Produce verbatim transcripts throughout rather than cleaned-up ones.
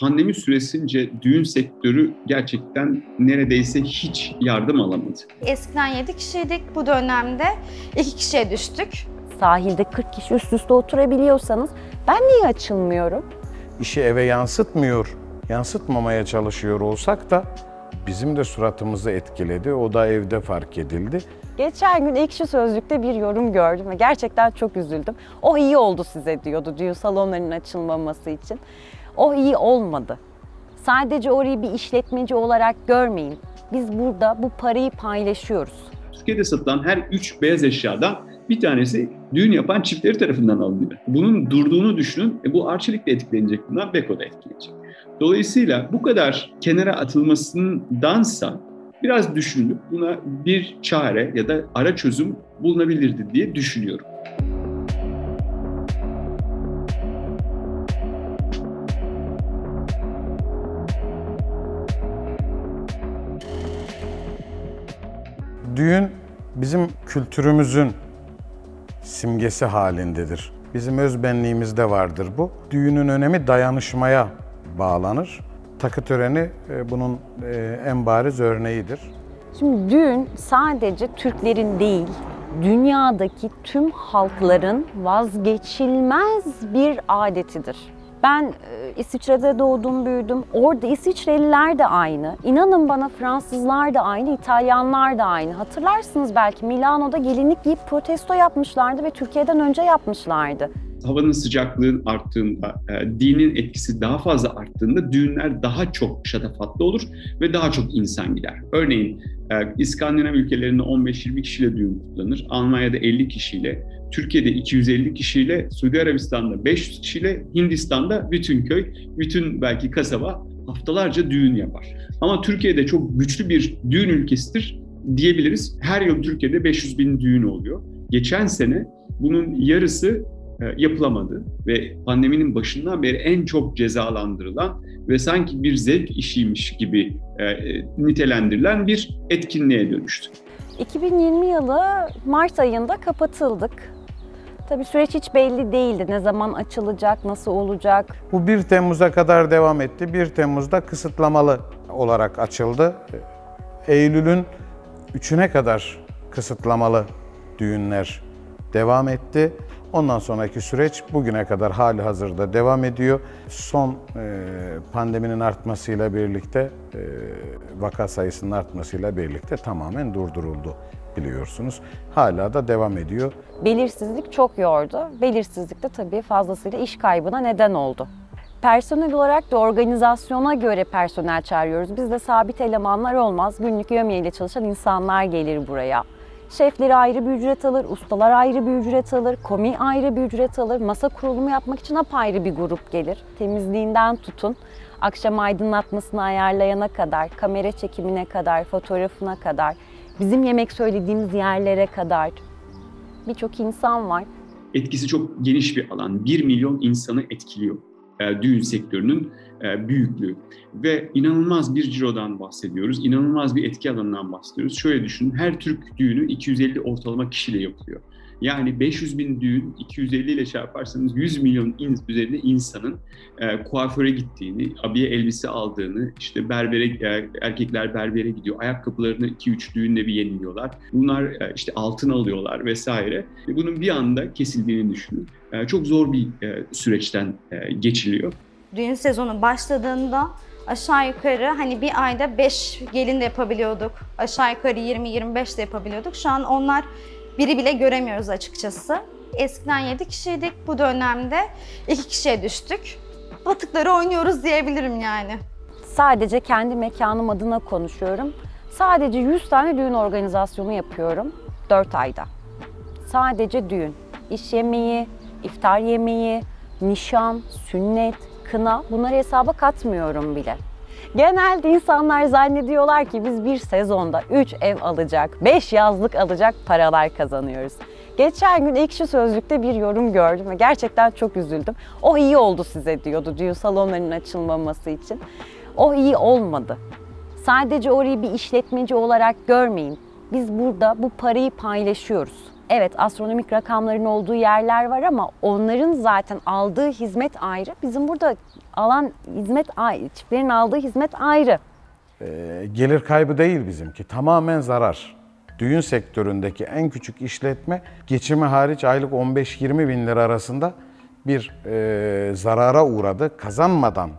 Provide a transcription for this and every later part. pandemi süresince düğün sektörü gerçekten neredeyse hiç yardım alamadı. Eskiden yedi kişiydik, bu dönemde iki kişiye düştük. Sahilde kırk kişi üst üste oturabiliyorsanız ben niye açılmıyorum? İşi eve yansıtmıyor, yansıtmamaya çalışıyor olsak da bizim de suratımızı etkiledi, o da evde fark edildi. Geçen gün Ekşi Sözlük'te bir yorum gördüm ve gerçekten çok üzüldüm. Oh iyi oldu size diyordu düğün salonlarının açılmaması için. Oh iyi olmadı. Sadece orayı bir işletmeci olarak görmeyin. Biz burada bu parayı paylaşıyoruz. Türkiye'de satılan her üç beyaz eşyadan bir tanesi düğün yapan çiftleri tarafından alınıyor. Bunun durduğunu düşünün, e bu Arçelik de etkilenecek, bundan Beko da etkilenecek. Dolayısıyla bu kadar kenara atılmasındansa biraz düşünülüp buna bir çare ya da ara çözüm bulunabilirdi diye düşünüyorum. Düğün bizim kültürümüzün simgesi halindedir. Bizim özbenliğimizde vardır bu. Düğünün önemi dayanışmaya bağlanır. Takı töreni bunun en bariz örneğidir. Şimdi düğün sadece Türklerin değil, dünyadaki tüm halkların vazgeçilmez bir adetidir. Ben İsviçre'de doğdum, büyüdüm. Orada İsviçreliler de aynı. İnanın bana Fransızlar da aynı, İtalyanlar da aynı. Hatırlarsınız belki Milano'da gelinlik giyip protesto yapmışlardı ve Türkiye'den önce yapmışlardı. Havanın sıcaklığın arttığında, e, dinin etkisi daha fazla arttığında düğünler daha çok şatafatlı olur ve daha çok insan gider. Örneğin e, İskandinav ülkelerinde on beş yirmi kişiyle düğün kutlanır, Almanya'da elli kişiyle, Türkiye'de iki yüz elli kişiyle, Suudi Arabistan'da beş yüz kişiyle, Hindistan'da bütün köy, bütün belki kasaba haftalarca düğün yapar. Ama Türkiye'de çok güçlü bir düğün ülkesidir diyebiliriz. Her yıl Türkiye'de beş yüz bin düğün oluyor. Geçen sene bunun yarısı yapılamadı ve pandeminin başından beri en çok cezalandırılan ve sanki bir zevk işiymiş gibi nitelendirilen bir etkinliğe dönüştü. iki bin yirmi yılı Mart ayında kapatıldık. Tabii süreç hiç belli değildi. Ne zaman açılacak, nasıl olacak? Bu bir Temmuz'a kadar devam etti. bir Temmuz'da kısıtlamalı olarak açıldı. Eylül'ün üçüne kadar kısıtlamalı düğünler devam etti. Ondan sonraki süreç bugüne kadar hali hazırda devam ediyor. Son e, pandeminin artmasıyla birlikte, e, vaka sayısının artmasıyla birlikte tamamen durduruldu biliyorsunuz. Hala da devam ediyor. Belirsizlik çok yordu. Belirsizlik de tabii fazlasıyla iş kaybına neden oldu. Personel olarak da organizasyona göre personel çağırıyoruz. Bizde sabit elemanlar olmaz. Günlük yevmiyeyle çalışan insanlar gelir buraya. Şefleri ayrı bir ücret alır, ustalar ayrı bir ücret alır, komi ayrı bir ücret alır, masa kurulumu yapmak için apayrı bir grup gelir. Temizliğinden tutun, akşam aydınlatmasını ayarlayana kadar, kamera çekimine kadar, fotoğrafına kadar, bizim yemek söylediğimiz yerlere kadar birçok insan var. Etkisi çok geniş bir alan, bir milyon insanı etkiliyor düğün sektörünün büyüklüğü ve inanılmaz bir cirodan bahsediyoruz, inanılmaz bir etki alanından bahsediyoruz. Şöyle düşünün, her Türk düğünü iki yüz elli ortalama kişiyle yapılıyor. Yani beş yüz bin düğün iki yüz elli ile çarparsanız yüz milyon üzerinde insanın e, kuaföre gittiğini, abiye elbise aldığını, işte berbere e, erkekler berbere gidiyor, ayakkabılarını iki üç düğünle bir yeniliyorlar. Bunlar e, işte altın alıyorlar vesaire. E, bunun bir anda kesildiğini düşünün. E, çok zor bir e, süreçten e, geçiliyor. Düğün sezonu başladığında aşağı yukarı hani bir ayda beş gelin de yapabiliyorduk. Aşağı yukarı yirmi yirmi beş de yapabiliyorduk. Şu an onlar biri bile göremiyoruz açıkçası. Eskiden yedi kişiydik, bu dönemde iki kişiye düştük. Batıkları oynuyoruz diyebilirim yani. Sadece kendi mekanım adına konuşuyorum. Sadece yüz tane düğün organizasyonu yapıyorum dört ayda. Sadece düğün, iş yemeği, iftar yemeği, nişan, sünnet, kına, bunları hesaba katmıyorum bile. Genelde insanlar zannediyorlar ki biz bir sezonda üç ev alacak, beş yazlık alacak paralar kazanıyoruz. Geçen gün Ekşi Sözlük'te bir yorum gördüm ve gerçekten çok üzüldüm. Oh iyi oldu size diyordu düğün salonlarının açılmaması için. Oh iyi olmadı. Sadece orayı bir işletmeci olarak görmeyin. Biz burada bu parayı paylaşıyoruz. evet astronomik rakamların olduğu yerler var ama onların zaten aldığı hizmet ayrı. Bizim burada alan hizmet ayrı, çiftlerin aldığı hizmet ayrı. Ee, gelir kaybı değil bizimki, tamamen zarar. Düğün sektöründeki en küçük işletme geçimi hariç aylık on beş yirmi bin lira arasında bir e, zarara uğradı. Kazanmadan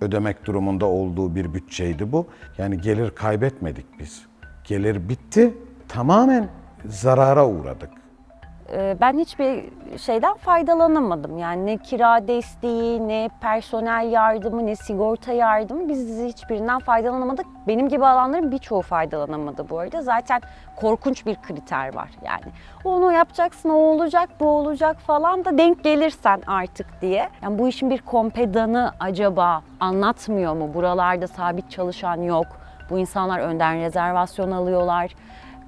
ödemek durumunda olduğu bir bütçeydi bu. Yani gelir kaybetmedik biz. Gelir bitti, tamamen zarara uğradık. Ben hiçbir şeyden faydalanamadım. Yani ne kira desteği, ne personel yardımı, ne sigorta yardımı, biz hiçbirinden faydalanamadık. Benim gibi alanların birçoğu faydalanamadı bu arada. Zaten korkunç bir kriter var yani. Onu yapacaksın, o olacak, bu olacak falan da denk gelirsen artık diye. Yani bu işin bir kompedanı acaba anlatmıyor mu? Buralarda sabit çalışan yok. Bu insanlar önden rezervasyon alıyorlar.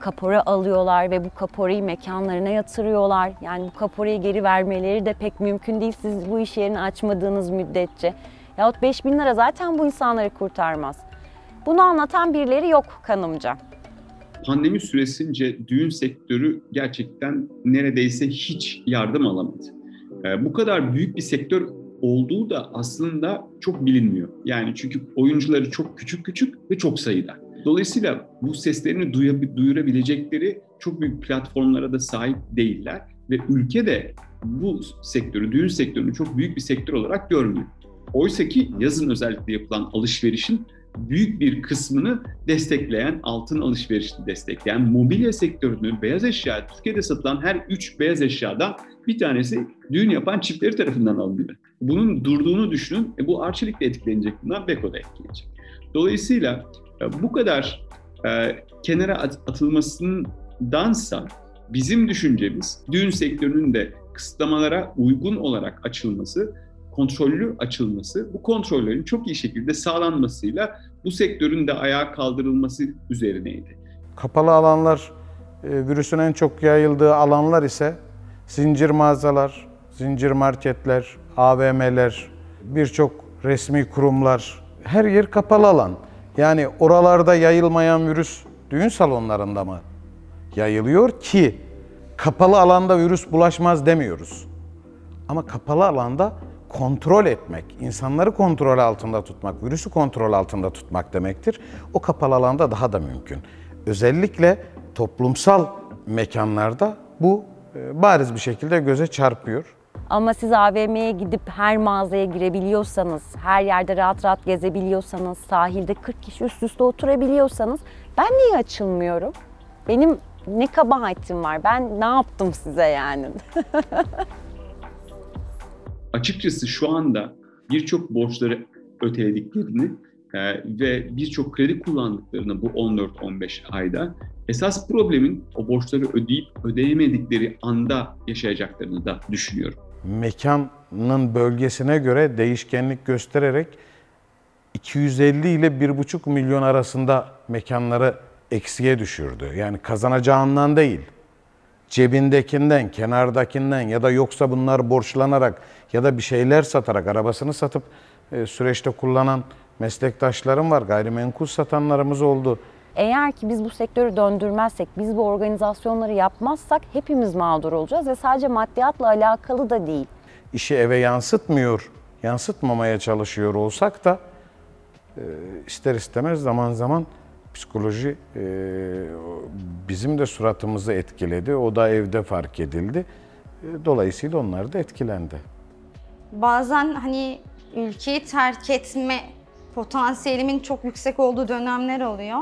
Kapora alıyorlar ve bu kaporayı mekanlarına yatırıyorlar. Yani bu kaporayı geri vermeleri de pek mümkün değil siz bu iş yerini açmadığınız müddetçe. Yahut beş bin lira zaten bu insanları kurtarmaz. Bunu anlatan birileri yok kanımca. Pandemi süresince düğün sektörü gerçekten neredeyse hiç yardım alamadı. Bu kadar büyük bir sektör olduğu da aslında çok bilinmiyor. Yani çünkü oyuncuları çok küçük küçük ve çok sayıda. Dolayısıyla bu seslerini duyurabilecekleri çok büyük platformlara da sahip değiller ve ülke de bu sektörü, düğün sektörünü çok büyük bir sektör olarak görmüyor. Oysa ki yazın özellikle yapılan alışverişin büyük bir kısmını destekleyen, altın alışverişini destekleyen, mobilya sektörünü, beyaz eşya, Türkiye'de satılan her üç beyaz eşyadan bir tanesi düğün yapan çiftleri tarafından alınıyor. Bunun durduğunu düşünün, e, bu Arçelik de etkilenecek, bundan Beko da etkilenecek. Dolayısıyla bu kadar e, kenara atılmasındansa bizim düşüncemiz düğün sektörünün de kısıtlamalara uygun olarak açılması, kontrollü açılması, bu kontrollerin çok iyi şekilde sağlanmasıyla bu sektörün de ayağa kaldırılması üzerineydi. Kapalı alanlar, e, virüsün en çok yayıldığı alanlar ise zincir mağazalar, zincir marketler, A V M'ler, birçok resmi kurumlar, her yer kapalı alan. Yani oralarda yayılmayan virüs düğün salonlarında mı yayılıyor ki kapalı alanda virüs bulaşmaz demiyoruz. Ama kapalı alanda kontrol etmek, insanları kontrol altında tutmak, virüsü kontrol altında tutmak demektir. O kapalı alanda daha da mümkün. Özellikle toplumsal mekanlarda bu bariz bir şekilde göze çarpıyor. Ama siz A V M'ye gidip her mağazaya girebiliyorsanız, her yerde rahat rahat gezebiliyorsanız, sahilde kırk kişi üst üste oturabiliyorsanız ben niye açılmıyorum? Benim ne kabahatim var? Ben ne yaptım size yani? Açıkçası şu anda birçok borçları ötelediklerini ve birçok kredi kullandıklarını bu on dört on beş ayda esas problemin o borçları ödeyip ödeyemedikleri anda yaşayacaklarını da düşünüyorum. Mekanın bölgesine göre değişkenlik göstererek iki yüz elli ile bir buçuk milyon arasında mekanları eksiye düşürdü. Yani kazanacağından değil, cebindekinden, kenardakinden ya da yoksa bunlar borçlanarak ya da bir şeyler satarak, arabasını satıp süreçte kullanan meslektaşlarım var, gayrimenkul satanlarımız oldu. Eğer ki biz bu sektörü döndürmezsek, biz bu organizasyonları yapmazsak hepimiz mağdur olacağız ve sadece maddiyatla alakalı da değil. İşi eve yansıtmıyor, yansıtmamaya çalışıyor olsak da ister istemez zaman zaman psikoloji bizim de suratımızı etkiledi. O da evde fark edildi. Dolayısıyla onlar da etkilendi. Bazen hani ülkeyi terk etme potansiyelimin çok yüksek olduğu dönemler oluyor.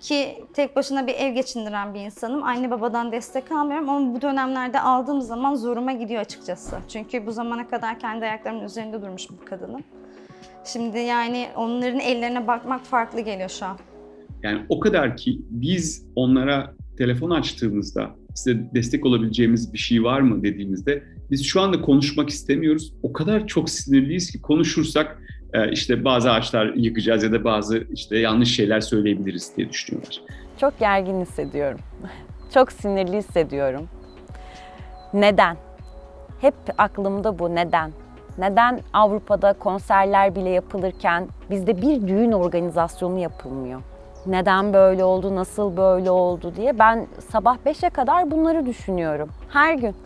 Ki tek başına bir ev geçindiren bir insanım. Anne babadan destek almıyorum ama bu dönemlerde aldığım zaman zoruma gidiyor açıkçası. Çünkü bu zamana kadar kendi ayaklarımın üzerinde durmuş bu kadınım. Şimdi yani onların ellerine bakmak farklı geliyor şu an. Yani o kadar ki biz onlara telefon açtığımızda size destek olabileceğimiz bir şey var mı dediğimizde biz şu anda konuşmak istemiyoruz. O kadar çok sinirliyiz ki konuşursak İşte bazı ağaçlar yıkacağız ya da bazı işte yanlış şeyler söyleyebiliriz diye düşünüyorlar. Çok gergin hissediyorum. Çok sinirli hissediyorum. Neden? Hep aklımda bu neden. Neden Avrupa'da konserler bile yapılırken bizde bir düğün organizasyonu yapılmıyor? neden böyle oldu, nasıl böyle oldu diye ben sabah beşe kadar bunları düşünüyorum her gün.